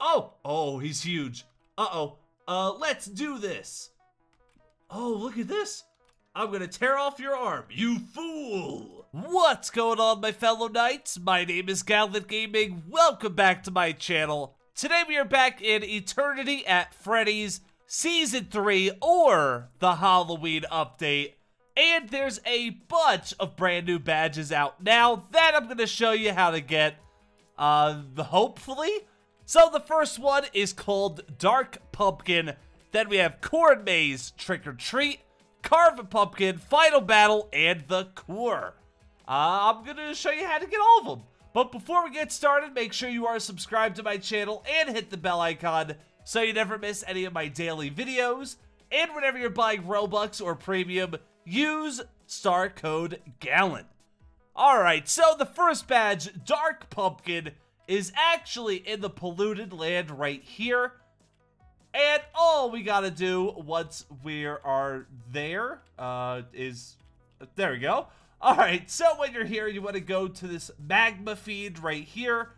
Oh, he's huge. Let's do this. Oh, look at this. I'm gonna tear off your arm, you fool! What's going on, my fellow knights? My name is Gallant Gaming. Welcome back to my channel. Today we are back in Eternity at Freddy's Season 3, or the Halloween update. And there's a bunch of brand new badges out now that I'm gonna show you how to get, hopefully. So the first one is called Dark Pumpkin. Then we have Corn Maze, Trick or Treat, Carve a Pumpkin, Final Battle, and the Core. I'm gonna show you how to get all of them. But before we get started, make sure you are subscribed to my channel and hit the bell icon so you never miss any of my daily videos. And whenever you're buying Robux or Premium, use star code GALLANT. Alright, so the first badge, Dark Pumpkin, is actually in the polluted land right here. And all we gotta do once we are there is... There we go. Alright, so when you're here, you want to go to this magma feed right here.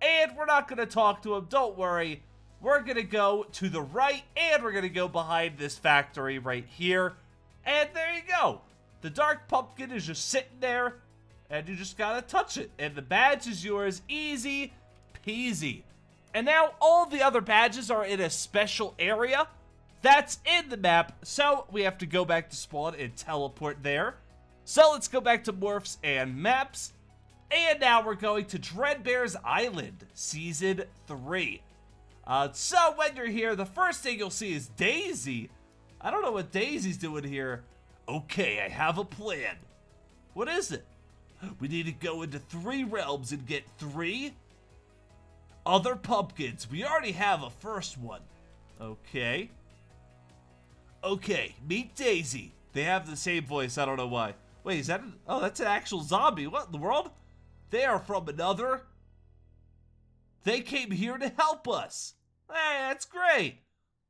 And we're not gonna talk to him, don't worry. We're gonna go to the right, and we're gonna go behind this factory right here. And there you go. The Dark Pumpkin is just sitting there, and you just gotta touch it. And the badge is yours, easy peasy. And now all the other badges are in a special area that's in the map, so we have to go back to spawn and teleport there. So let's go back to morphs and maps, and now we're going to Dreadbear's Island Season 3. So when you're here, the first thing you'll see is Daisy. I don't know what Daisy's doing here. Okay, I have a plan. What is it? We need to go into 3 realms and get 3 other pumpkins. We already have a first one. Okay. Okay, meet Daisy. They have the same voice, I don't know why. Wait, is that an... Oh, that's an actual zombie. What in the world? They are from another... They came here to help us. Hey, that's great.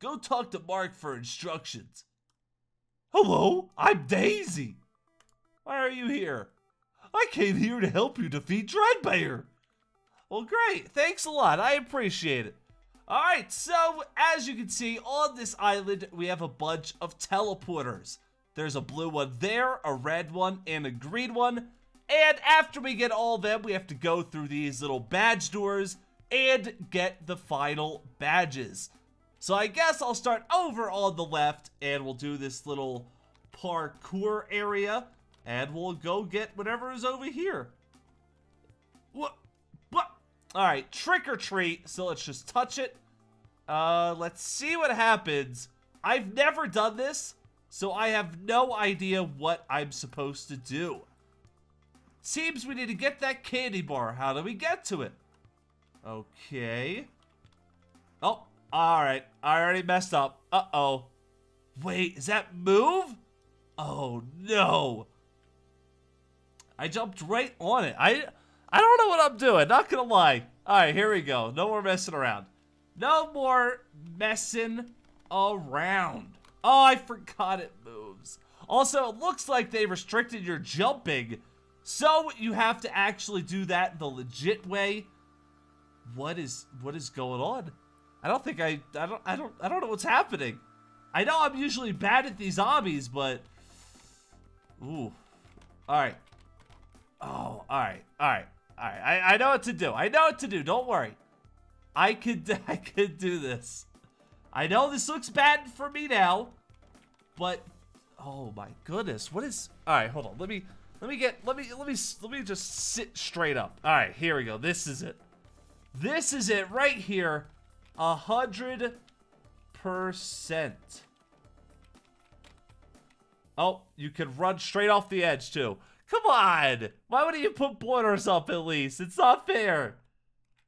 Go talk to Mark for instructions. Hello, I'm Daisy. Why are you here? I came here to help you defeat Dreadbear. Well, great. Thanks a lot. I appreciate it. All right, so as you can see, on this island, we have a bunch of teleporters. There's a blue one there, a red one, and a green one. And after we get all of them, we have to go through these little badge doors and get the final badges. So I guess I'll start over on the left, and we'll do this little parkour area, and we'll go get whatever is over here. What? Alright, Trick or Treat, so let's just touch it. Let's see what happens. I've never done this, so I have no idea what I'm supposed to do. Seems we need to get that candy bar. How do we get to it? Okay. Oh, alright. I already messed up. Uh-oh. Wait, is that move? Oh, no. I jumped right on it. I don't know what I'm doing, not gonna lie. Alright, here we go. No more messing around. No more messing around. Oh, I forgot it moves. Also, it looks like they restricted your jumping, so you have to actually do that the legit way. What is going on? I don't think I don't know what's happening. I know I'm usually bad at these zombies, but ooh. Alright. Oh, alright. I know what to do. I know what to do. Don't worry. I could do this. I know this looks bad for me now, but oh my goodness, what is? All right, hold on. Let me just sit straight up. All right, here we go. This is it. This is it right here. 100%. Oh, you can run straight off the edge too. Come on! Why wouldn't you put borders up at least? It's not fair.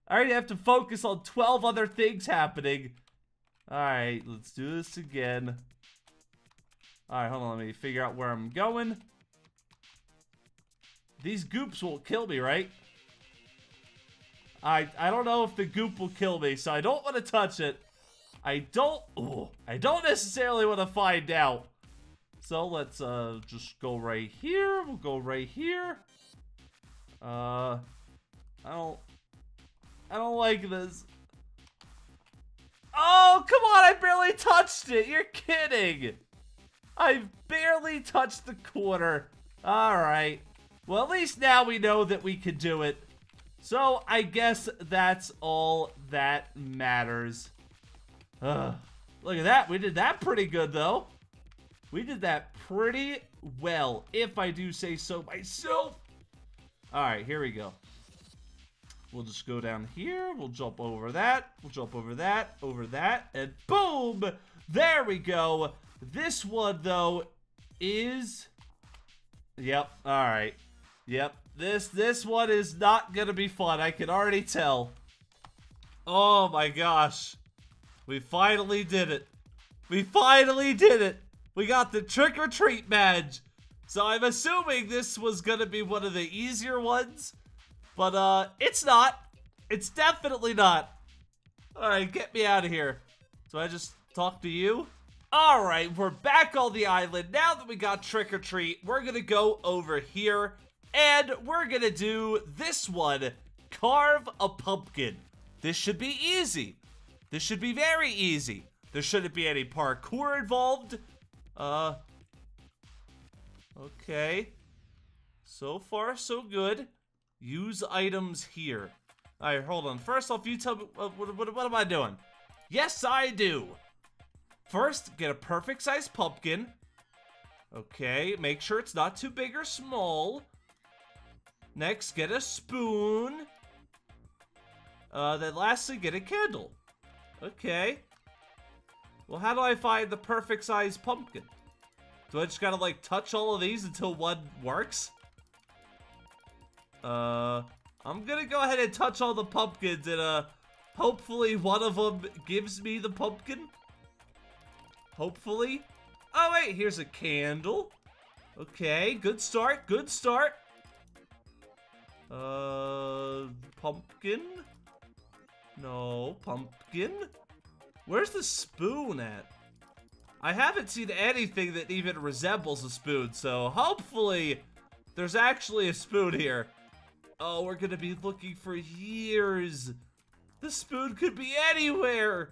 I already have to focus on 12 other things happening. Alright, let's do this again. Alright, hold on. Let me figure out where I'm going. These goops won't kill me, right? I don't know if the goop will kill me, so I don't want to touch it. I don't necessarily want to find out. So let's just go right here. We'll go right here. I don't like this. Oh, come on, I barely touched it. You're kidding. I barely touched the corner. All right. Well, at least now we know that we could do it. So I guess that's all that matters. Ugh. Look at that. We did that pretty good, though. We did that pretty well, if I do say so myself. All right, here we go. We'll just go down here. We'll jump over that. We'll jump over that, and boom! There we go. This one, though, is... Yep, all right. Yep, this one is not going to be fun. I can already tell. Oh, my gosh. We finally did it. We finally did it. We got the trick-or-treat badge. So I'm assuming this was going to be one of the easier ones. But, it's not. It's definitely not. Alright, get me out of here. So I just talk to you? Alright, we're back on the island. Now that we got Trick or Treat, we're gonna go over here. And we're gonna do this one. Carve a pumpkin. This should be easy. This should be very easy. There shouldn't be any parkour involved. Okay. So far, so good. Use items here. All right, hold on. First off, you tell me, what am I doing? Yes, I do. First, get a perfect size pumpkin. Okay, make sure it's not too big or small. Next, get a spoon. Then lastly, get a candle. Okay. Well, how do I find the perfect size pumpkin? Do I just gotta, like, touch all of these until one works? I'm gonna go ahead and touch all the pumpkins and, hopefully one of them gives me the pumpkin. Hopefully. Oh, wait, here's a candle. Okay, good start, good start. Pumpkin? No, pumpkin? Where's the spoon at? I haven't seen anything that even resembles a spoon, so hopefully there's actually a spoon here. Oh, we're gonna be looking for years. The spoon could be anywhere.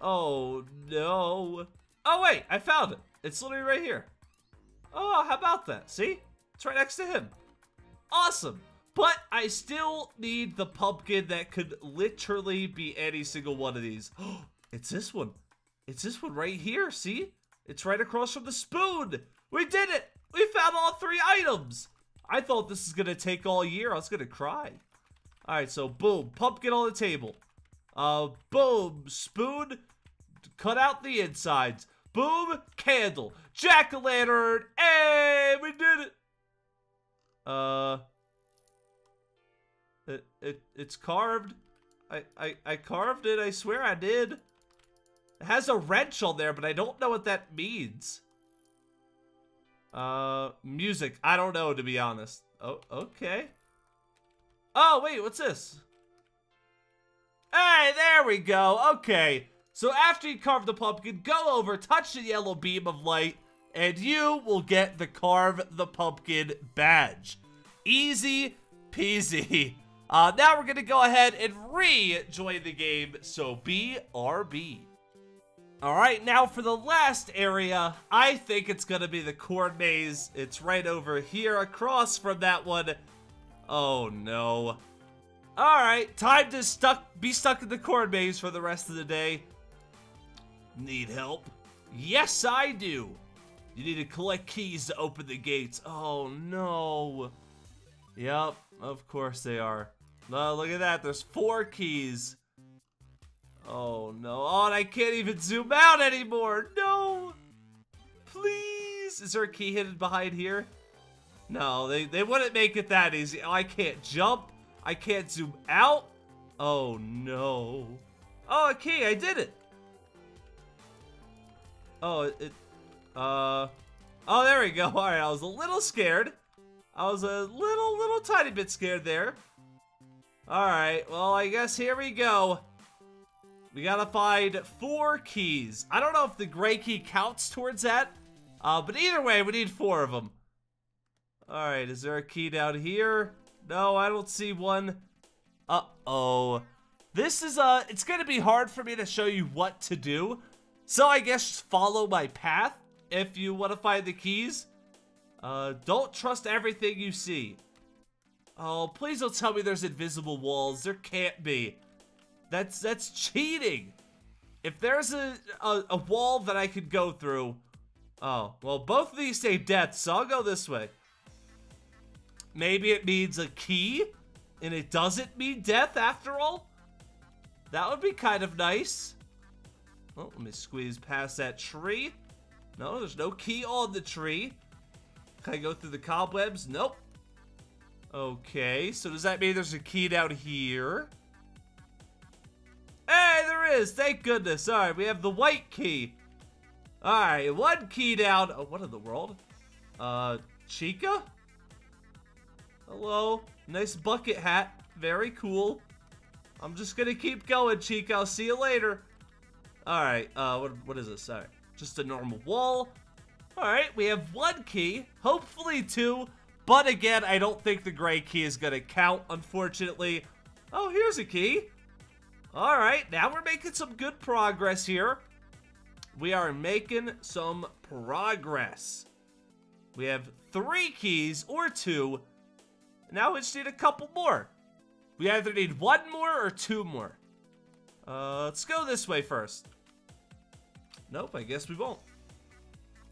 Oh, no. Oh, wait, I found it. It's literally right here. Oh, how about that? See? It's right next to him. Awesome. But I still need the pumpkin that could literally be any single one of these. Oh, it's this one. It's this one right here, see? It's right across from the spoon. We did it. We found all three items. I thought this is going to take all year. I was going to cry. All right, so boom, pumpkin on the table. Boom, spoon, cut out the insides. Boom, candle, jack-o'-lantern, hey, we did it. It's carved. I carved it, I swear I did. It has a wrench on there, but I don't know what that means. Music. I don't know, to be honest. Oh, okay. Oh, wait, what's this? Hey, there we go. Okay. So after you carve the pumpkin, go over, touch the yellow beam of light, and you will get the Carve the Pumpkin badge. Easy peasy. Now we're going to go ahead and rejoin the game, so BRB. Alright, now for the last area, I think it's gonna be the corn maze. It's right over here, across from that one. Oh no. Alright, time to be stuck in the corn maze for the rest of the day. Need help? Yes, I do. You need to collect keys to open the gates. Oh no. Yep, of course they are. No, look at that, there's 4 keys. Oh no, oh, and I can't even zoom out anymore, no! Please! Is there a key hidden behind here? No, they wouldn't make it that easy. Oh, I can't jump, I can't zoom out. Oh no. Oh, a key, I did it! Oh, oh, there we go, alright, I was a little scared. I was a little tiny bit scared there. Alright, well, I guess here we go. We gotta find 4 keys. I don't know if the gray key counts towards that, but either way, we need 4 of them. Alright, is there a key down here? No, I don't see one. Uh-oh. This is it's gonna be hard for me to show you what to do, so I guess just follow my path if you want to find the keys. Don't trust everything you see. Oh, please don't tell me there's invisible walls. There can't be. That's cheating. If there's a wall that I could go through. Oh, well, both of these say death, so I'll go this way. Maybe it means a key, and it doesn't mean death after all? That would be kind of nice. Oh, let me squeeze past that tree. No, there's no key on the tree. Can I go through the cobwebs? Nope. Okay, so does that mean there's a key down here? Hey, there is! Thank goodness! Alright, we have the white key. Alright, one key down. Oh, what in the world? Chica? Hello. Nice bucket hat. Very cool. I'm just gonna keep going, Chica. I'll see you later. Alright, what is this? Alright, just a normal wall. Alright, we have one key. Hopefully two. But again, I don't think the gray key is gonna count, unfortunately. Oh, here's a key. Alright, now we're making some good progress here. We are making some progress. We have 3 keys or 2. Now we just need a couple more. We either need 1 more or 2 more. Let's go this way first. Nope, I guess we won't.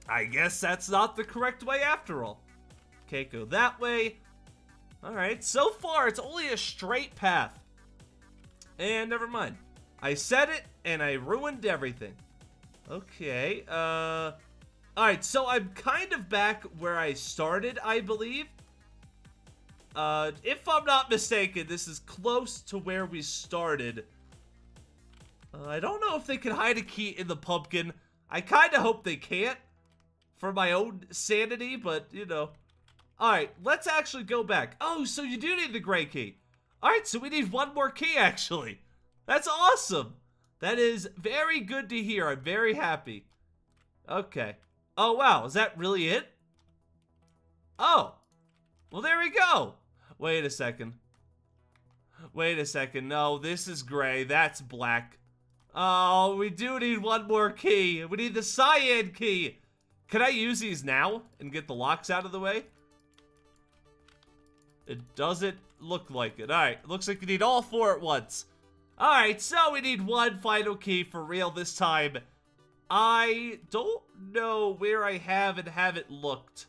I guess that's not the correct way after all. Can't go that way. Alright, so far it's only a straight path. And never mind. I said it and I ruined everything. Okay, alright, so I'm kind of back where I started, I believe. If I'm not mistaken, this is close to where we started. I don't know if they can hide a key in the pumpkin. I kind of hope they can't. For my own sanity, but, you know. Alright, let's actually go back. Oh, so you do need the gray key. Alright, so we need 1 more key, actually. That's awesome. That is very good to hear. I'm very happy. Okay. Oh, wow. Is that really it? Oh. Well, there we go. Wait a second. Wait a second. No, this is gray. That's black. Oh, we do need 1 more key. We need the cyan key. Can I use these now and get the locks out of the way? It doesn't look like it. Alright, looks like you need all 4 at once. Alright, so we need 1 final key for real this time. I don't know where I haven't looked.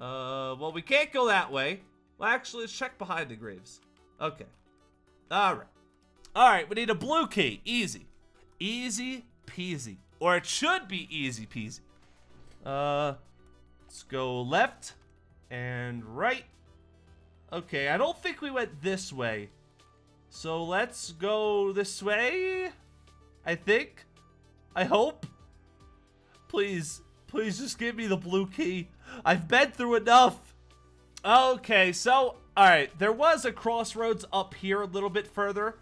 Well, we can't go that way. Well, actually, let's check behind the graves. Okay. Alright. Alright, we need a blue key. Easy. Easy peasy. Or it should be easy peasy. Let's go left and right. Okay, I don't think we went this way. So let's go this way, I think. I hope. Please, please just give me the blue key. I've been through enough. Okay, so, alright, there was a crossroads up here a little bit further.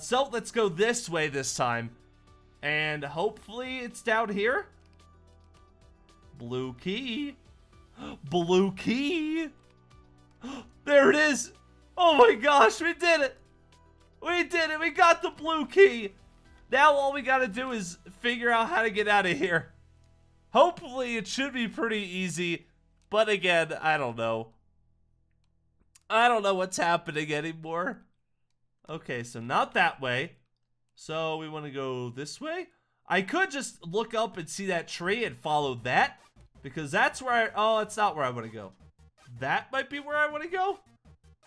So let's go this way this time. And hopefully it's down here. Blue key. Blue key. There it is. Oh my gosh, we did it. We did it. We got the blue key. Now all we gotta do is figure out how to get out of here. Hopefully it should be pretty easy. But again, I don't know. I don't know what's happening anymore. Okay, so not that way. So we want to go this way. I could just look up and see that tree and follow that. Because that's where oh, it's not where I want to go. That might be where I want to go.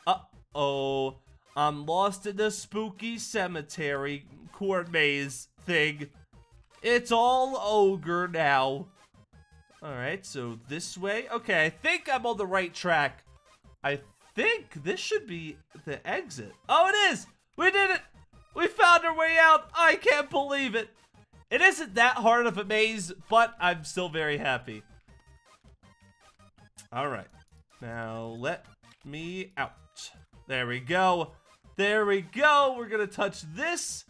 Uh-oh. I'm lost in the spooky cemetery corn maze thing. It's all ogre now. Alright, so this way. Okay, I think I'm on the right track. I think this should be the exit. Oh, it is! We did it! We found our way out! I can't believe it! It isn't that hard of a maze, but I'm still very happy. Alright. Now, let me out. There we go. There we go. We're going to touch this.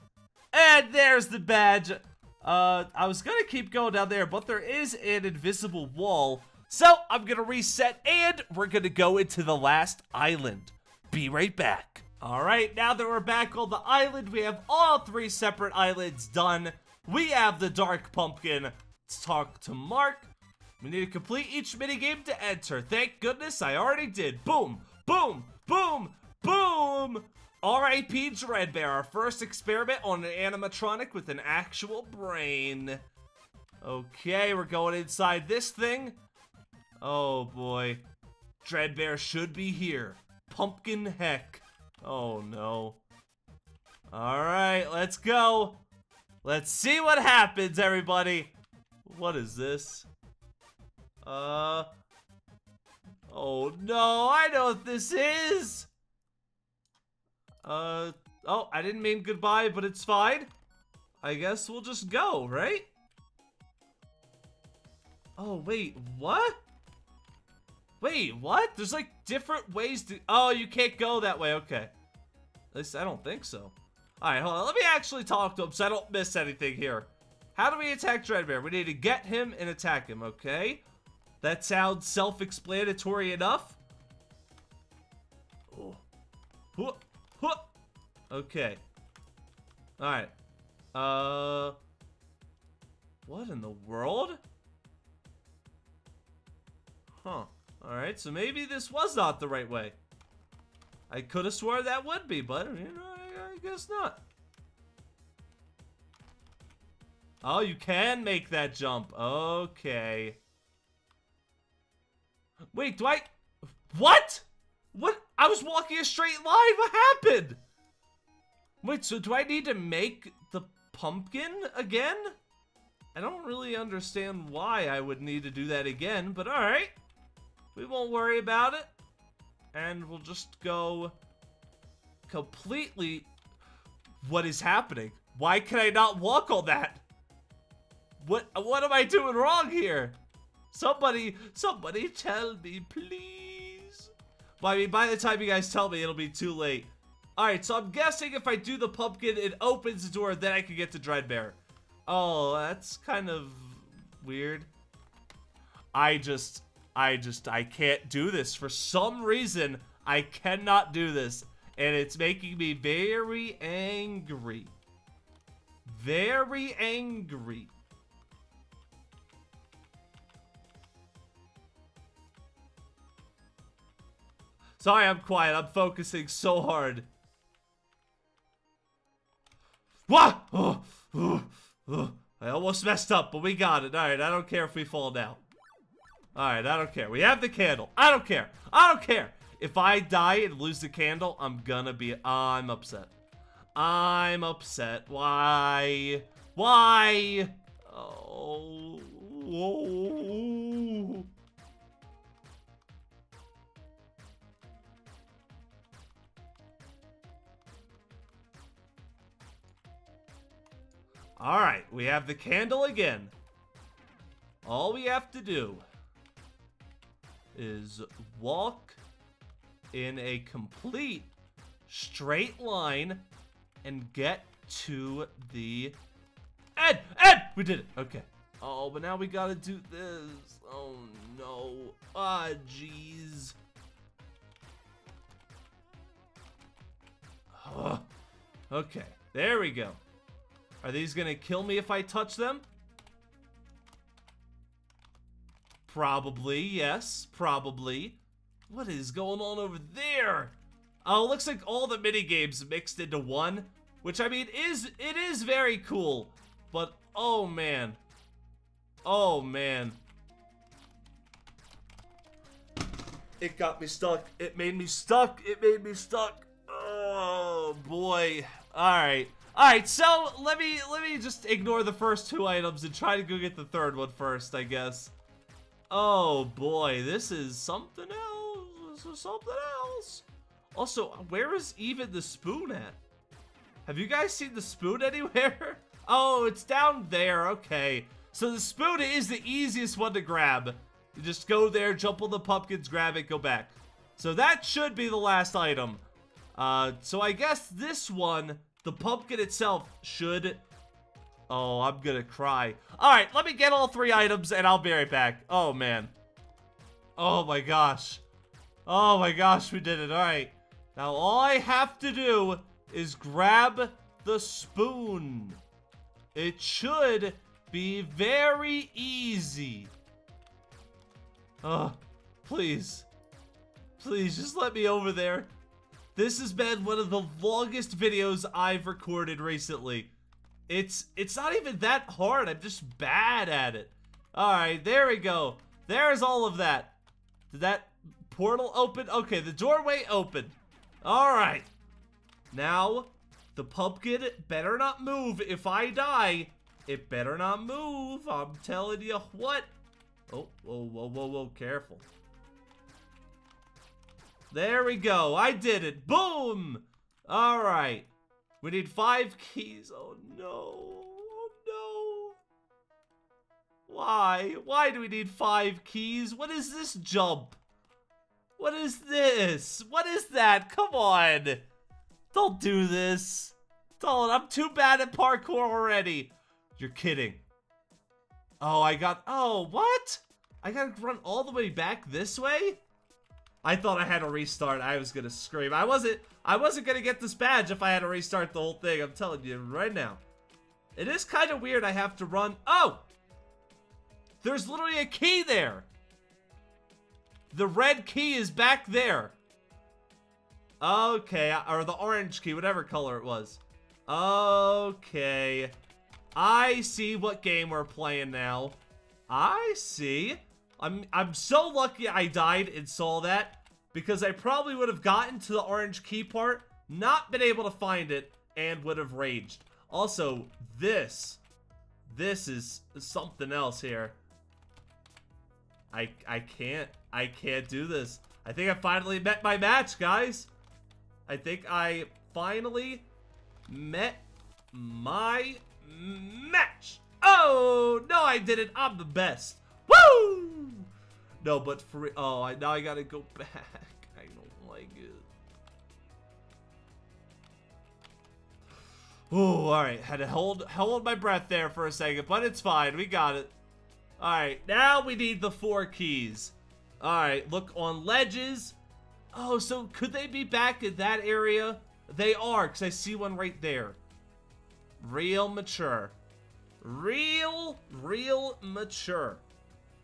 And there's the badge. I was going to keep going down there, but there is an invisible wall. So, I'm going to reset, and we're going to go into the last island. Be right back. Alright, now that we're back on the island, we have all three separate islands done. We have the Dark Pumpkin. Let's talk to Mark. We need to complete each minigame to enter. Thank goodness I already did. Boom, boom, boom, boom! R.I.P. Dreadbear, our first experiment on an animatronic with an actual brain. Okay, we're going inside this thing. Oh boy. Dreadbear should be here. Pumpkin heck. Oh no. Alright, let's go. Let's see what happens, everybody. What is this? Oh no, I know what this is. Oh, I didn't mean goodbye, but it's fine. I guess we'll just go, right? Oh, wait, what? Wait, what? There's like different ways to... Oh, you can't go that way, okay. At least I don't think so. Alright, hold on, let me actually talk to him so I don't miss anything here. How do we attack Dreadbear? We need to get him and attack him, okay? That sounds self-explanatory enough. Oh. Whoop. Okay. Alright. What in the world? Huh. Alright, so maybe this was not the right way. I could have swore that would be, but, you know, I guess not. Oh, you can make that jump. Okay. Wait, do I... What? What? I was walking a straight line. What happened? Wait, so do I need to make the pumpkin again? I don't really understand why I would need to do that again, but alright. We won't worry about it. And we'll just go completely... What is happening? Why can I not walk on that? What am I doing wrong here? Somebody tell me, please. Well, I mean, by the time you guys tell me, it'll be too late. Alright, so I'm guessing if I do the pumpkin, it opens the door, then I can get to Dreadbear. Oh, that's kind of weird. I can't do this. For some reason, I cannot do this. And it's making me very angry. Very angry. Sorry, I'm quiet. I'm focusing so hard. What? I almost messed up, but we got it. Alright, I don't care if we fall down. Alright, I don't care. We have the candle. I don't care. I don't care. If I die and lose the candle, I'm gonna be... I'm upset. I'm upset. Why? Why? Oh. Whoa. Alright, we have the candle again. All we have to do is walk in a complete straight line and get to the end. End! We did it. Okay. Oh, but now we gotta do this. Oh, no. Ah, jeez. Oh. Okay. There we go. Are these gonna kill me if I touch them? Probably, yes. Probably. What is going on over there? Oh, it looks like all the minigames mixed into one. Which, I mean, it is very cool. But, oh, man. Oh, man. It got me stuck. It made me stuck. It made me stuck. Oh, boy. Alright. Alright, so let me just ignore the first two items and try to go get the third one first, I guess. Oh boy, this is something else. This is something else. Also, where is even the spoon at? Have you guys seen the spoon anywhere? Oh, it's down there, okay. So the spoon is the easiest one to grab. You just go there, jump on the pumpkins, grab it, go back. So that should be the last item. So I guess this one... The pumpkin itself should... Oh, I'm gonna cry. Alright, let me get all three items and I'll be right back. Oh, man. Oh, my gosh. Oh, my gosh, we did it. Alright. Now all I have to do is grab the spoon. It should be very easy. Oh, please. Please, just let me over there. This has been one of the longest videos I've recorded recently. It's not even that hard. I'm just bad at it. Alright, there we go. There's all of that. Did that portal open? Okay, the doorway opened. Alright. Now, the pumpkin better not move. If I die, it better not move. I'm telling you what. Oh, whoa, whoa, whoa, whoa, careful. There we go. I did it. Boom! Alright. We need 5 keys. Oh, no. Oh, no. Why? Why do we need 5 keys? What is this jump? What is this? What is that? Come on. Don't do this. Don't. I'm too bad at parkour already. You're kidding. Oh, I got... Oh, what? I gotta run all the way back this way? I thought I had to restart. I was gonna scream. I wasn't gonna get this badge if I had to restart the whole thing. I'm telling you right now. It is kind of weird I have to run. Oh! There's literally a key there. The red key is back there. Okay, or the orange key, whatever color it was. Okay. I see what game we're playing now. I see. I'm so lucky I died and saw that, because I probably would have gotten to the orange key part, not been able to find it, and would have raged. Also, this is something else here. I can't do this. I think I finally met my match, guys. I think I finally met my match. Oh, no, I didn't. I'm the best. Woo! No, but for... Oh, now I gotta go back. I don't like it. Ooh, alright. Had to hold my breath there for a second, but it's fine. We got it. Alright, now we need the 4 keys. Alright, look on ledges. Oh, so could they be back in that area? They are, because I see one right there. Real mature. Real mature.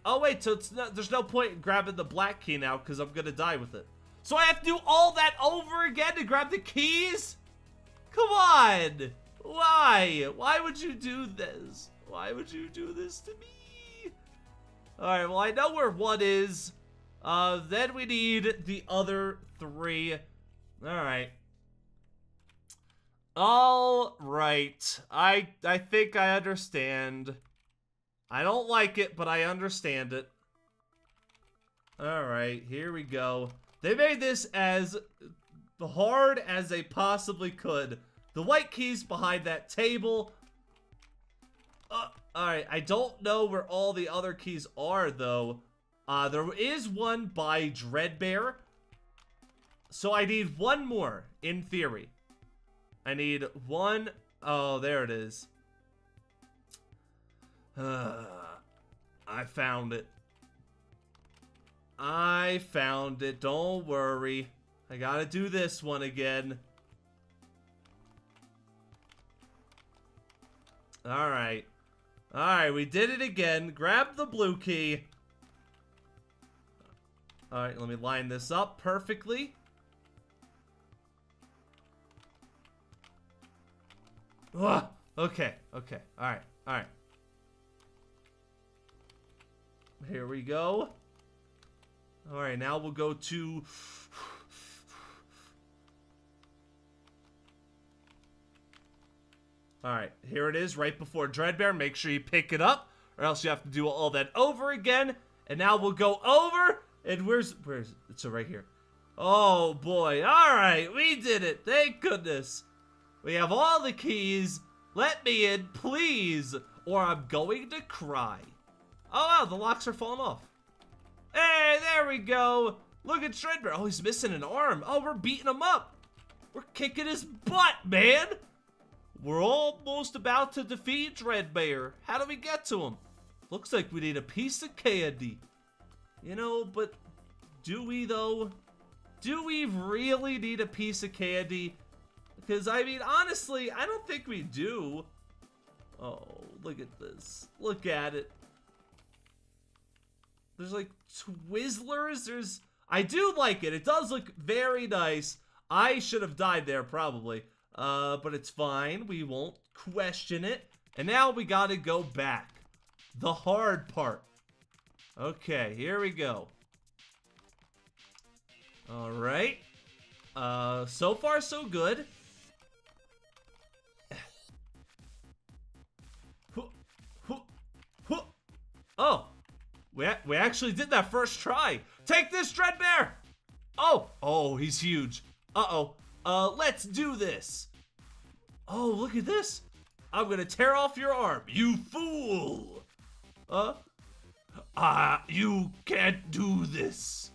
Oh wait, so it's not, there's no point in grabbing the black key now because I'm gonna die with it. So I have to do all that over again to grab the keys? Come on! Why? Why would you do this? Why would you do this to me? Alright, well I know where one is. Then we need the other 3. Alright. Alright. I think I understand. I don't like it, but I understand it. Alright, here we go. They made this as hard as they possibly could. The white key's behind that table. Alright, I don't know where all the other keys are, though. There is one by Dreadbear. So I need one more, in theory. I need one... Oh, there it is. I found it. I found it. Don't worry. I gotta do this one again. Alright. Alright, we did it again. Grab the blue key. Alright, let me line this up perfectly. Ugh. Okay, okay. Alright, alright. Here we go. Alright, now we'll go to... Alright, here it is right before Dreadbear. Make sure you pick it up, or else you have to do all that over again. And now we'll go over, and where's it? It's right here. Oh, boy. Alright, we did it. Thank goodness. We have all the keys. Let me in, please, or I'm going to cry. Oh, wow, the locks are falling off. Hey, there we go. Look at Shredbear. Oh, he's missing an arm. Oh, we're beating him up. We're kicking his butt, man. We're almost about to defeat Dreadbear. How do we get to him? Looks like we need a piece of candy. You know, but do we, though? Do we really need a piece of candy? Because, I mean, honestly, I don't think we do. Oh, look at this. Look at it. There's, like, Twizzlers. There's... I do like it. It does look very nice. I should have died there, probably. But it's fine. We won't question it. And now we gotta go back. The hard part. Okay, here we go. Alright. So far, so good. Oh. We actually did that first try. Take this, Dreadbear! Oh. Oh, he's huge. Uh-oh. Let's do this. Oh, look at this. I'm gonna tear off your arm. You fool! You can't do this.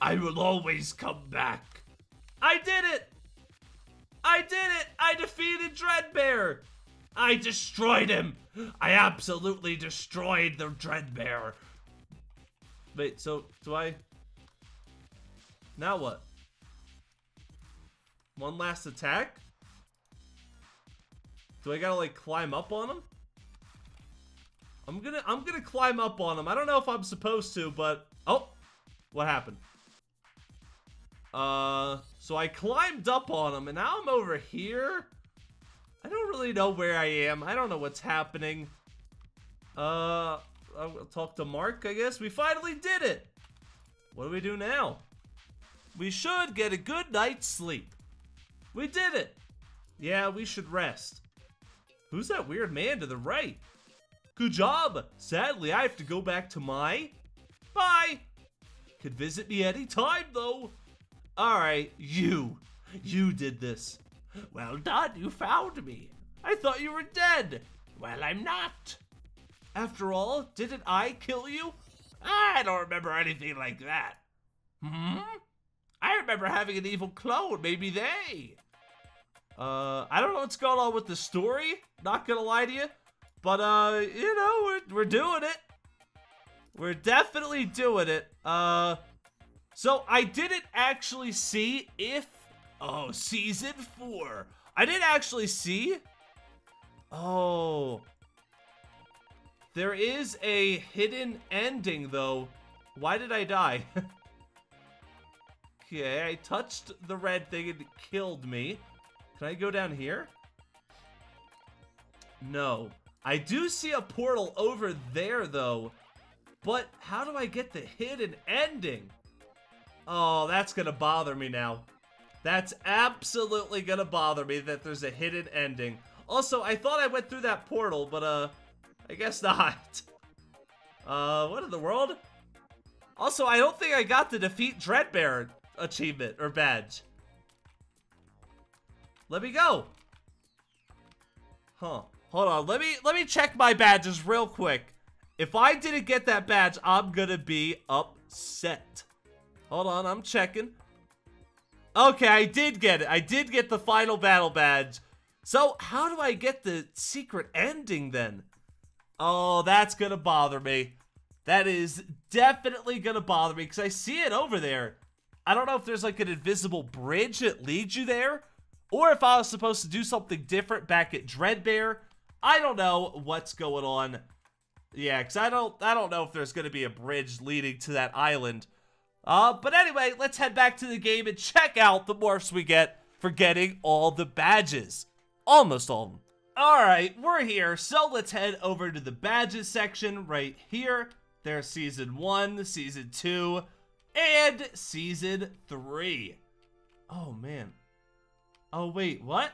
I will always come back. I did it! I did it! I defeated Dreadbear! I destroyed him! I absolutely destroyed the Dreadbear! Wait, so, do I... Now what? One last attack? Do I gotta, like, climb up on him? I'm gonna climb up on him. I don't know if I'm supposed to, but... Oh! What happened? So I climbed up on him, and now I'm over here? I don't really know where I am. I don't know what's happening. I'll talk to Mark, I guess. We finally did it! What do we do now? We should get a good night's sleep. We did it! Yeah, we should rest. Who's that weird man to the right? Good job! Sadly, I have to go back to my... Bye! Could visit me anytime, though. Alright, you. You did this. Well done, you found me. I thought you were dead. Well, I'm not. After all, didn't I kill you? I don't remember anything like that. Hmm? I remember having an evil clone, maybe they. I don't know what's going on with the story, not gonna lie to you. But, you know, we're doing it. We're definitely doing it. So I didn't actually see if... Oh, season 4. I didn't actually see. Oh. There is a hidden ending, though. Why did I die? Okay, I touched the red thing and it killed me. Can I go down here? No. I do see a portal over there, though. But how do I get the hidden ending? Oh, that's gonna bother me now. That's absolutely gonna bother me that there's a hidden ending. Also, I thought I went through that portal, but, I guess not. What in the world? Also, I don't think I got the Defeat Dreadbear achievement, or badge. Let me go. Huh. Hold on, let me check my badges real quick. If I didn't get that badge, I'm gonna be upset. Hold on, I'm checking. Okay, I did get it. I did get the final battle badge. So, how do I get the secret ending then? Oh, that's gonna bother me. That is definitely gonna bother me because I see it over there. I don't know if there's like an invisible bridge that leads you there or if I was supposed to do something different back at Dreadbear. I don't know what's going on. Yeah, because I don't know if there's gonna be a bridge leading to that island. But anyway, let's head back to the game and check out the morphs we get for getting all the badges. Almost all of them. Alright, we're here, so let's head over to the badges section right here. There's Season 1, Season 2, and Season 3. Oh, man. Oh, wait, what?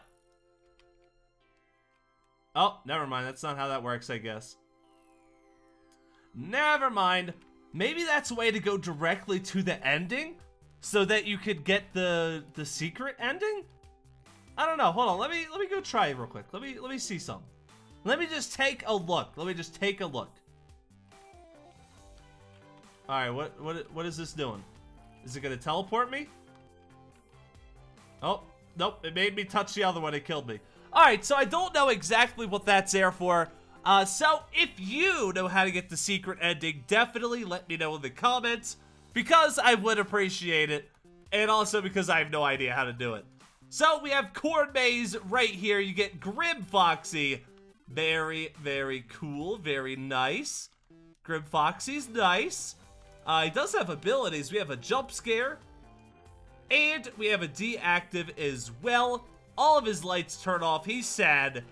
Oh, never mind. That's not how that works, I guess. Never mind. Maybe that's a way to go directly to the ending so that you could get the secret ending? I don't know. Hold on. Let me go try it real quick. Let me see something. Let me just take a look. Let me just take a look. All right, what is this doing? Is it going to teleport me? Oh, nope. It made me touch the other one. It killed me. All right, so I don't know exactly what that's there for. So, if you know how to get the secret ending, definitely let me know in the comments, because I would appreciate it. and also because I have no idea how to do it. So we have Corn Maze right here. You get Grim Foxy. Very, very cool. Very nice. Grim Foxy's nice. He does have abilities. We have a jump scare. And we have a deactive as well. All of his lights turn off. He's sad.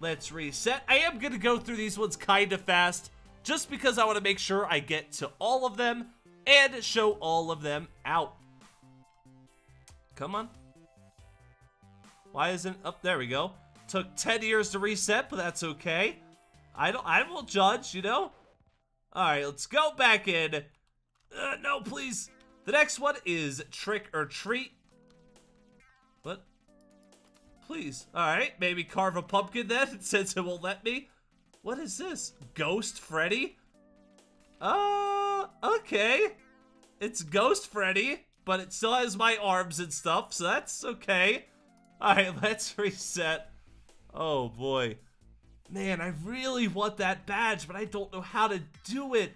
Let's reset. I am going to go through these ones kind of fast, just because I want to make sure I get to all of them and show all of them out. Come on. Why isn't... Oh, there we go. Took 10 years to reset, but that's okay. I will judge, you know? Alright, let's go back in. No, please. The next one is Trick or Treat. What? Please. Alright, maybe carve a pumpkin then, since it won't let me. What is this? Ghost Freddy? Okay. It's Ghost Freddy, but it still has my arms and stuff, so that's okay. Alright, let's reset. Oh, boy. Man, I really want that badge, but I don't know how to do it.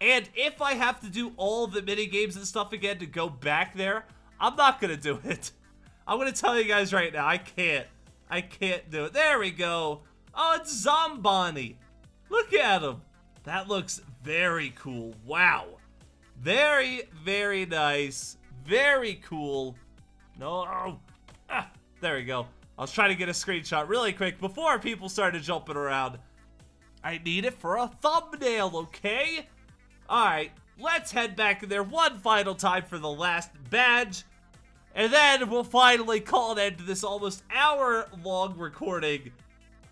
And if I have to do all the minigames and stuff again to go back there, I'm not going to do it. I'm going to tell you guys right now, I can't. I can't do it. There we go. Oh, it's Zombani. Look at him. That looks very cool. Wow. Very, very nice. Very cool. No. Ah, there we go. I was trying to get a screenshot really quick before people started jumping around. I need it for a thumbnail, okay? Alright, let's head back in there one final time for the last badge. And then we'll finally call an end to this almost hour-long recording.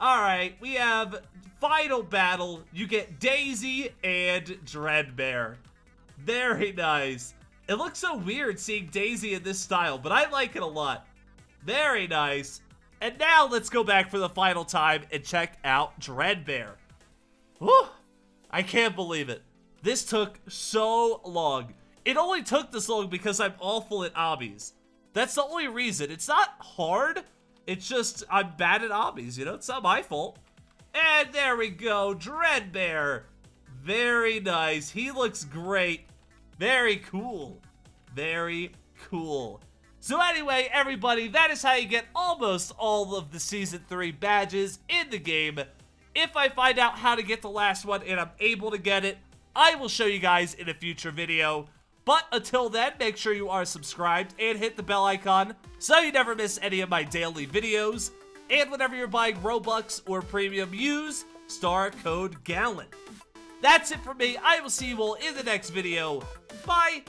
Alright, we have final battle. You get Daisy and Dreadbear. Very nice. It looks so weird seeing Daisy in this style, but I like it a lot. Very nice. And now let's go back for the final time and check out Dreadbear. Whew, I can't believe it. This took so long. It only took this long because I'm awful at obbies. That's the only reason. It's not hard. It's just I'm bad at obbies, you know? It's not my fault. And there we go. Dreadbear. Very nice. He looks great. Very cool. Very cool. So anyway, everybody, that is how you get almost all of the Season 3 badges in the game. If I find out how to get the last one and I'm able to get it, I will show you guys in a future video. But until then, make sure you are subscribed and hit the bell icon so you never miss any of my daily videos. And whenever you're buying Robux or Premium, use star code GALLANT. That's it for me. I will see you all in the next video. Bye!